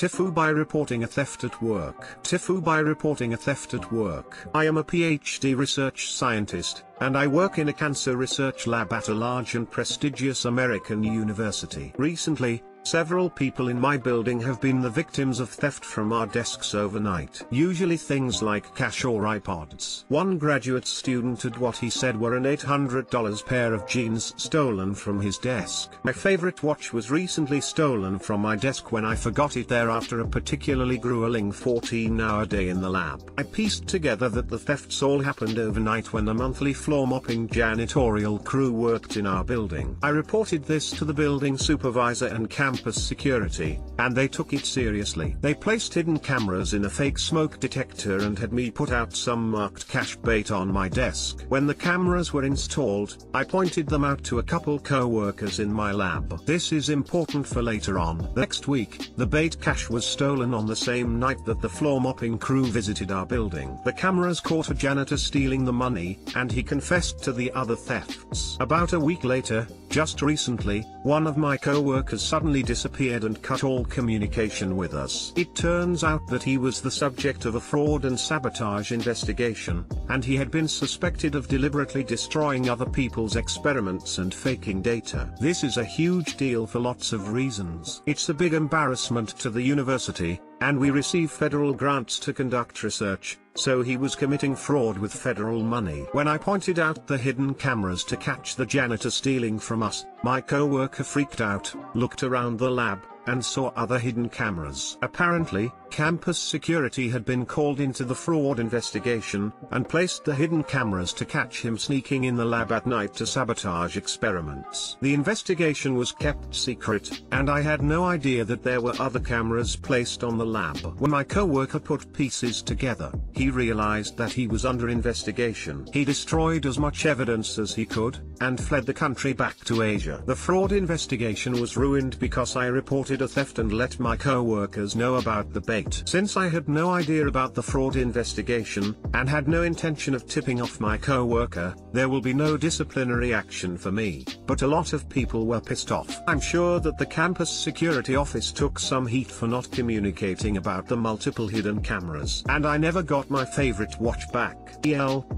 TIFU by reporting a theft at work. TIFU by reporting a theft at work. I am a PhD research scientist, and I work in a cancer research lab at a large and prestigious American university. Recently, several people in my building have been the victims of theft from our desks overnight. Usually things like cash or iPods. One graduate student had what he said were an $800 pair of jeans stolen from his desk. My favorite watch was recently stolen from my desk when I forgot it there after a particularly grueling 14-hour day in the lab. I pieced together that the thefts all happened overnight when the monthly floor mopping janitorial crew worked in our building. I reported this to the building supervisor and campus security, and they took it seriously. They placed hidden cameras in a fake smoke detector and had me put out some marked cash bait on my desk. When the cameras were installed, I pointed them out to a couple co-workers in my lab. This is important for later on. The next week, the bait cash was stolen on the same night that the floor mopping crew visited our building. The cameras caught a janitor stealing the money, and he confessed to the other thefts. About a week later, just recently, one of my co-workers suddenly disappeared and cut all communication with us. It turns out that he was the subject of a fraud and sabotage investigation, and he had been suspected of deliberately destroying other people's experiments and faking data. This is a huge deal for lots of reasons. It's a big embarrassment to the university, and we receive federal grants to conduct research, so he was committing fraud with federal money. When I pointed out the hidden cameras to catch the janitor stealing from us, my co-worker freaked out, looked around the lab, and saw other hidden cameras. Apparently, campus security had been called into the fraud investigation, and placed the hidden cameras to catch him sneaking in the lab at night to sabotage experiments. The investigation was kept secret, and I had no idea that there were other cameras placed on the lab. When my co-worker put pieces together, he realized that he was under investigation. He destroyed as much evidence as he could, and fled the country back to Asia. The fraud investigation was ruined because I reported a theft and let my co-workers know about the bait. Since I had no idea about the fraud investigation, and had no intention of tipping off my co-worker, there will be no disciplinary action for me, but a lot of people were pissed off. I'm sure that the campus security office took some heat for not communicating about the multiple hidden cameras. And I never got my favorite watch back.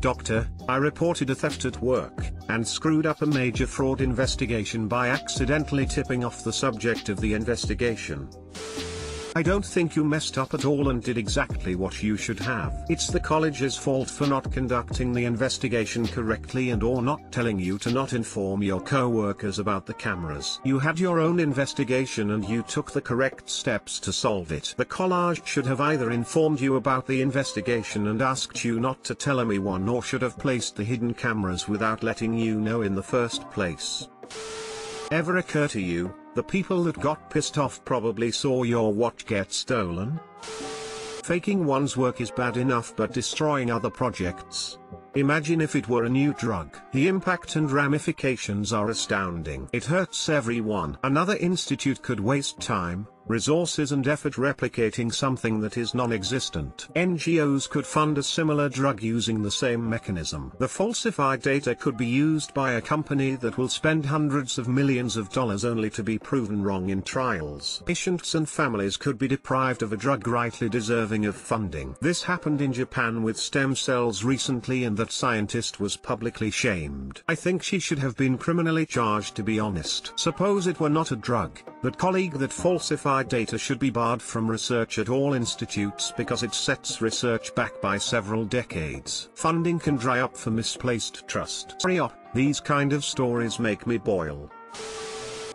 Doctor, I reported a theft at work, and screwed up a major fraud investigation by accidentally tipping off the subject of the investigation. I don't think you messed up at all and did exactly what you should have. It's the college's fault for not conducting the investigation correctly and or not telling you to not inform your co-workers about the cameras. You had your own investigation and you took the correct steps to solve it. The college should have either informed you about the investigation and asked you not to tell anyone, or should have placed the hidden cameras without letting you know in the first place. Ever occur to you, the people that got pissed off probably saw your watch get stolen? Faking one's work is bad enough, but destroying other projects? Imagine if it were a new drug. The impact and ramifications are astounding. It hurts everyone. Another institute could waste time, resources and effort replicating something that is non-existent. NGOs could fund a similar drug using the same mechanism. The falsified data could be used by a company that will spend hundreds of millions of dollars only to be proven wrong in trials. Patients and families could be deprived of a drug rightly deserving of funding. This happened in Japan with stem cells recently, and that scientist was publicly shamed. I think she should have been criminally charged, to be honest. Suppose it were not a drug, that colleague that falsified data should be barred from research at all institutes because it sets research back by several decades. Funding can dry up for misplaced trust. These kind of stories make me boil.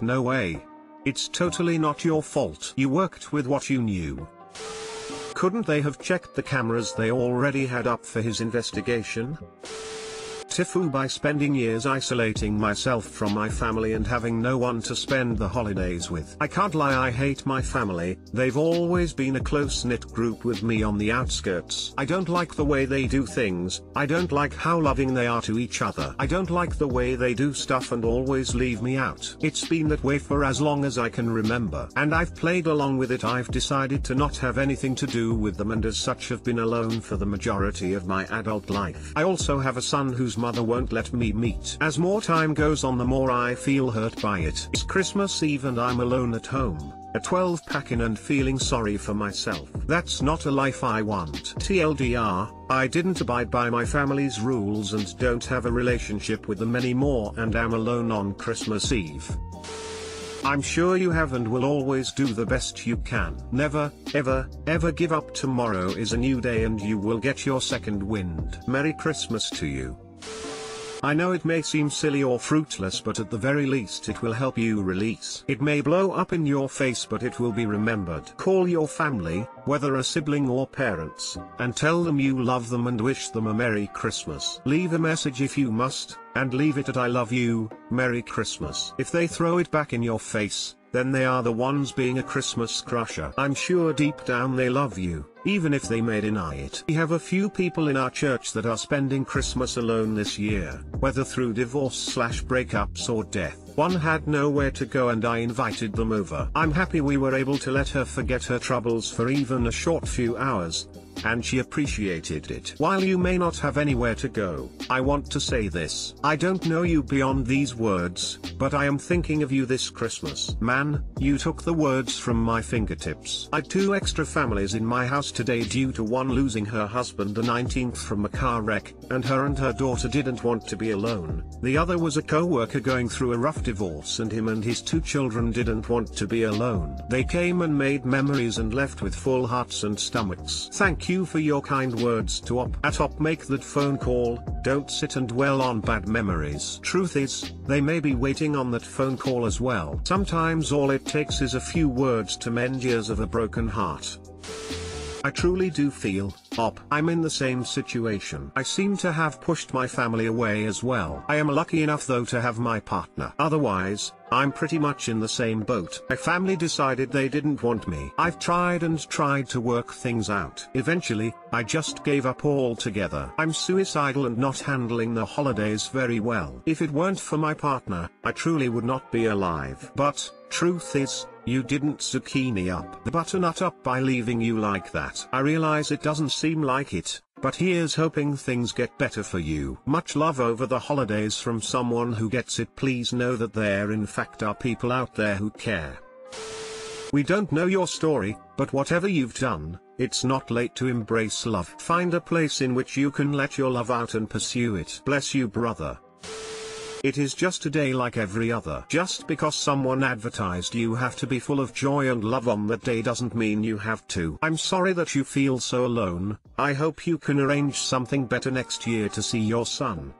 No way. It's totally not your fault. You worked with what you knew. Couldn't they have checked the cameras they already had up for his investigation? TIFU by spending years isolating myself from my family and having no one to spend the holidays with. I can't lie, I hate my family. They've always been a close-knit group with me on the outskirts. I don't like the way they do things. I don't like how loving they are to each other. I don't like the way they do stuff and always leave me out. It's been that way for as long as I can remember, and I've played along with it. I've decided to not have anything to do with them, and as such have been alone for the majority of my adult life. I also have a son whose mother won't let me meet. As more time goes on, the more I feel hurt by it. It's Christmas Eve and I'm alone at home, a 12-pack in and feeling sorry for myself. That's not a life I want. TLDR, I didn't abide by my family's rules and don't have a relationship with them anymore, and am alone on Christmas Eve. I'm sure you have and will always do the best you can. Never, ever, ever give up. Tomorrow is a new day and you will get your second wind. Merry Christmas to you. I know it may seem silly or fruitless, but at the very least it will help you release. It may blow up in your face, but it will be remembered. Call your family, whether a sibling or parents, and tell them you love them and wish them a Merry Christmas. Leave a message if you must, and leave it at "I love you, Merry Christmas." If they throw it back in your face, then they are the ones being a Christmas crusher. I'm sure deep down they love you, even if they may deny it. We have a few people in our church that are spending Christmas alone this year, whether through divorce/breakups or death. One had nowhere to go and I invited them over. I'm happy we were able to let her forget her troubles for even a short few hours, and she appreciated it. While you may not have anywhere to go, I want to say this. I don't know you beyond these words, but I am thinking of you this Christmas. Man, you took the words from my fingertips. I had 2 extra families in my house today due to one losing her husband the 19th from a car wreck, and her daughter didn't want to be alone. The other was a co-worker going through a rough divorce, and him and his 2 children didn't want to be alone. They came and made memories and left with full hearts and stomachs. Thank you for your kind words to Op. At Op, make that phone call. Don't sit and dwell on bad memories. Truth is, they may be waiting on that phone call as well. Sometimes all it takes is a few words to mend years of a broken heart. I truly do feel, Op, I'm in the same situation. I seem to have pushed my family away as well. I am lucky enough though to have my partner. Otherwise, I'm pretty much in the same boat. My family decided they didn't want me. I've tried and tried to work things out. Eventually, I just gave up altogether. I'm suicidal and not handling the holidays very well. If it weren't for my partner, I truly would not be alive. But, truth is, you didn't zucchini up the butternut up by leaving you like that. I realize it doesn't seem like it, but here's hoping things get better for you. Much love over the holidays from someone who gets it. Please know that there in fact are people out there who care. We don't know your story, but whatever you've done, it's not late to embrace love. Find a place in which you can let your love out and pursue it. Bless you, brother. It is just a day like every other. Just because someone advertised you have to be full of joy and love on that day doesn't mean you have to. I'm sorry that you feel so alone. I hope you can arrange something better next year to see your son.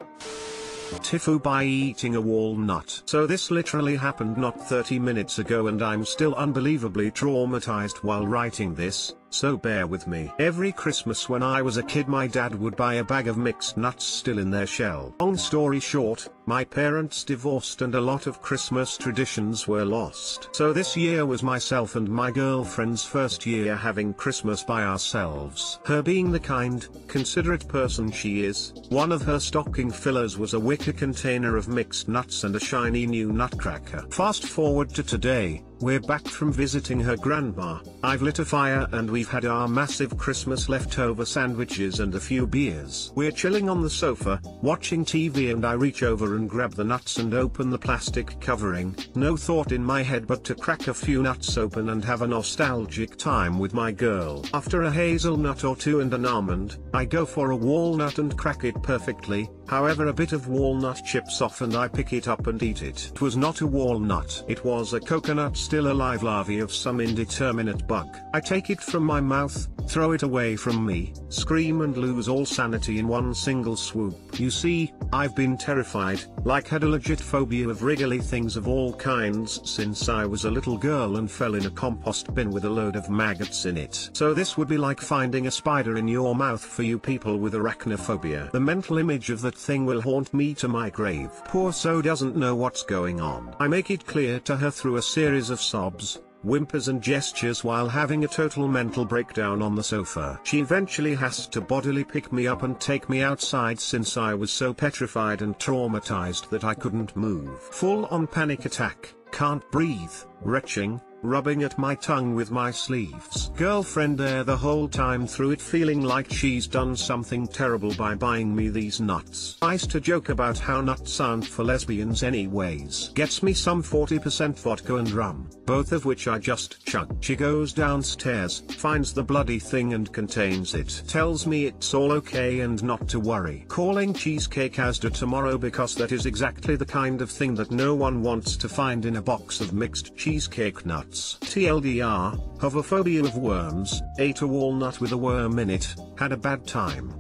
TIFU by eating a walnut. So this literally happened not 30 minutes ago and I'm still unbelievably traumatized while writing this, so bear with me. Every Christmas when I was a kid my dad would buy a bag of mixed nuts still in their shell. Long story short, my parents divorced and a lot of Christmas traditions were lost. So this year was myself and my girlfriend's first year having Christmas by ourselves. Her being the kind, considerate person she is, one of her stocking fillers was a wicker container of mixed nuts and a shiny new nutcracker. Fast forward to today. We're back from visiting her grandma, I've lit a fire and we've had our massive Christmas leftover sandwiches and a few beers. We're chilling on the sofa, watching TV, and I reach over and grab the nuts and open the plastic covering, no thought in my head but to crack a few nuts open and have a nostalgic time with my girl. After a hazelnut or 2 and an almond, I go for a walnut and crack it perfectly. However, a bit of walnut chips off and I pick it up and eat it. It was not a walnut. It was a coconut, still alive larvae of some indeterminate bug. I take it from my mouth, throw it away from me, scream and lose all sanity in one single swoop. You see, I've been terrified, like had a legit phobia of wriggly things of all kinds since I was a little girl and fell in a compost bin with a load of maggots in it. So this would be like finding a spider in your mouth for you people with arachnophobia. The mental image of that thing will haunt me to my grave. Poor So doesn't know what's going on. I make it clear to her through a series of sobs, whimpers and gestures while having a total mental breakdown on the sofa. She eventually has to bodily pick me up and take me outside since I was so petrified and traumatized that I couldn't move. Full on panic attack, can't breathe, retching, rubbing at my tongue with my sleeves. Girlfriend there the whole time through it, feeling like she's done something terrible by buying me these nuts. I used to joke about how nuts aren't for lesbians anyways. Gets me some 40% vodka and rum, both of which I just chug. She goes downstairs, finds the bloody thing and contains it. Tells me it's all okay and not to worry. Calling cheesecake Asda tomorrow because that is exactly the kind of thing that no one wants to find in a box of mixed cheesecake nuts. TLDR, have a phobia of worms, ate a walnut with a worm in it, had a bad time.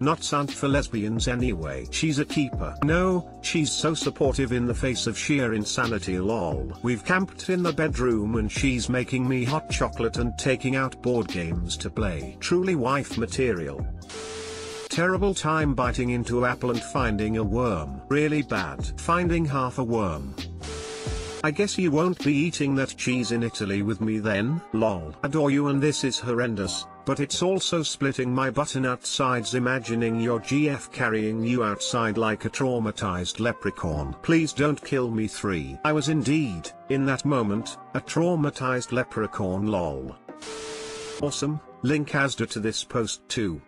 Nuts aren't for lesbians anyway. She's a keeper. No, she's so supportive in the face of sheer insanity lol. We've camped in the bedroom and she's making me hot chocolate and taking out board games to play. Truly wife material. Terrible time biting into apple and finding a worm. Really bad. Finding half a worm. I guess you won't be eating that cheese in Italy with me then. Lol. Adore you and this is horrendous, but it's also splitting my butternut sides imagining your GF carrying you outside like a traumatized leprechaun. Please don't kill me 3. I was indeed, in that moment, a traumatized leprechaun lol. Awesome, link Asda to this post too.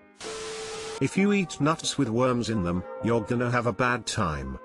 If you eat nuts with worms in them, you're gonna have a bad time.